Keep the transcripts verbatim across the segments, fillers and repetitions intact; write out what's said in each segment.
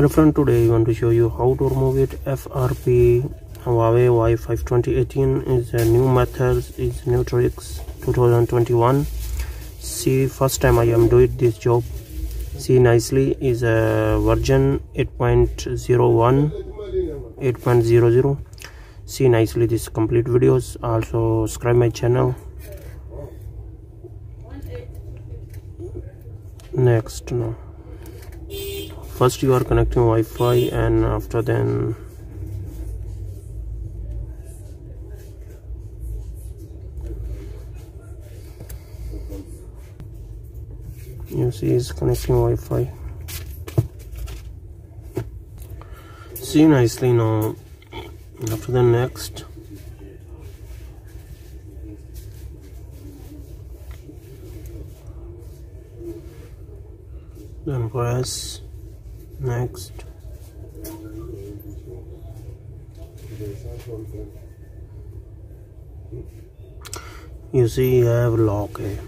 Hello friend, today I want to show you how to remove it. F R P Huawei Y five twenty eighteen is a new methods, is new tricks twenty twenty-one. See, first time I am doing this job. See nicely is a version eight point zero one, eight point zero zero. See nicely this complete videos. Also subscribe my channel. Next now. First you are connecting Wi-Fi, and after then you see is connecting Wi-Fi. See nicely now. After then next. Then press next. You see, I have lock here,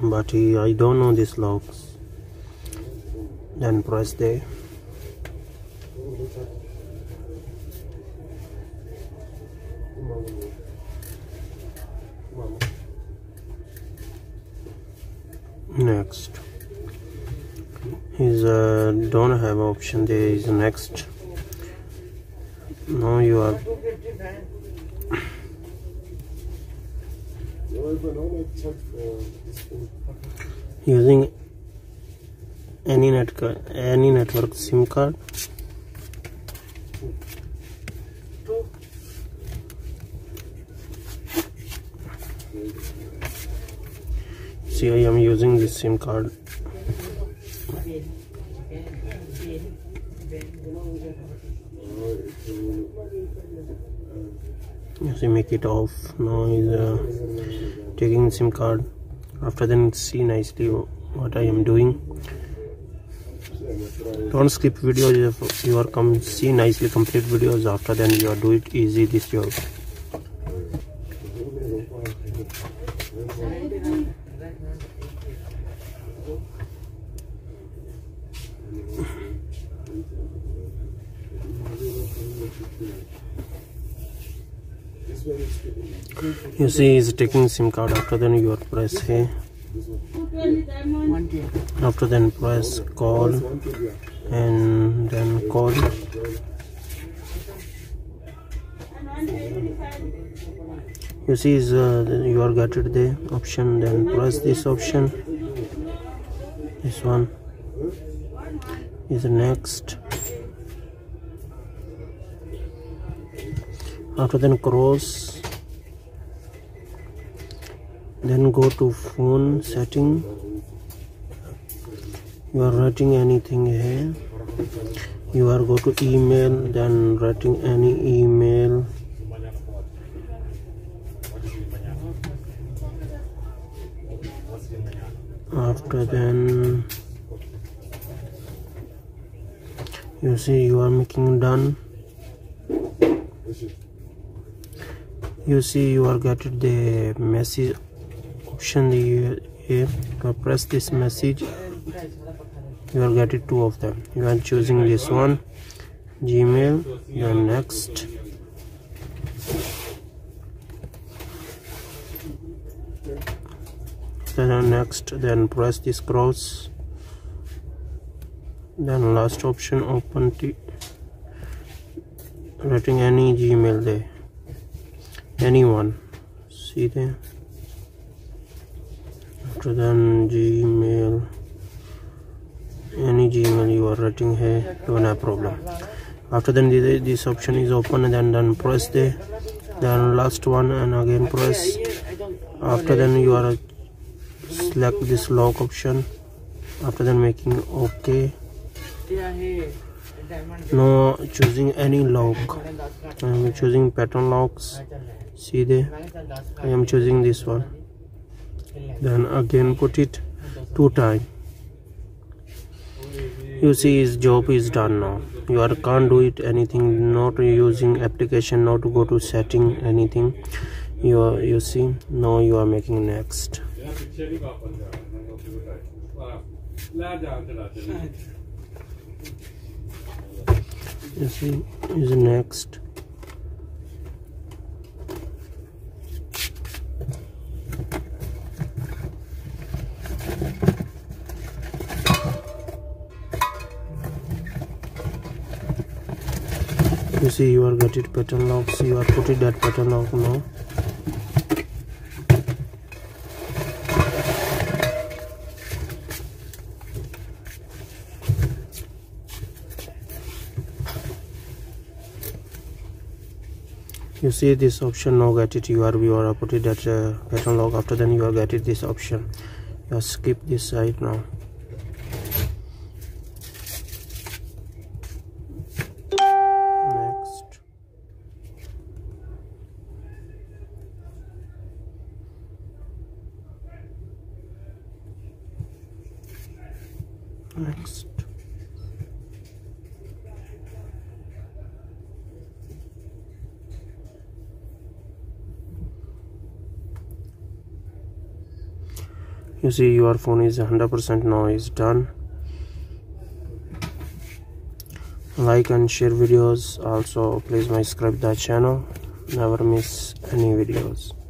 but I don't know this locks. Then press there. Next. Is uh, don't have option, there is next. Now you are using any network any network SIM card. See, I am using this SIM card. You see, make it off now. Is uh, taking SIM card. After then, see nicely what I am doing. Don't skip videos if you are come. See nicely complete videos. After then, you are do it easy this job. You see is taking SIM card. After then you are press here. After then press call, and then call. You see is uh, you are got it there option. Then press this option. This one is next. After then cross, then go to phone setting. You are writing anything here. You are go to email, then writing any email. After then you see you are making done. You see you are got the message option here. You press this message. You are getting two of them. You are choosing this one, Gmail. Then next. Then next. Then press this cross. Then last option, open T. Writing any Gmail there. Anyone, see there. After then Gmail, any Gmail you are writing here, don't have problem. After then this, this option is open, and then then press there. Then last one, and again press. After then you are select this lock option. After then making OK. No choosing any lock. I am choosing pattern locks. See there, I am choosing this one. Then again put it two times. You see his job is done now. You are can't do it anything, not using application, not to go to setting anything. You are, you see now you are making next. This is next. You see, you are got it pattern lock. So you are putting that pattern lock now. You see this option now, get it. You are you are putting that uh, pattern lock. After then you are get it this option. You skip this side now. Next. You see your phone is one hundred percent now is done. Like and share videos. Also please subscribe the channel. Never miss any videos.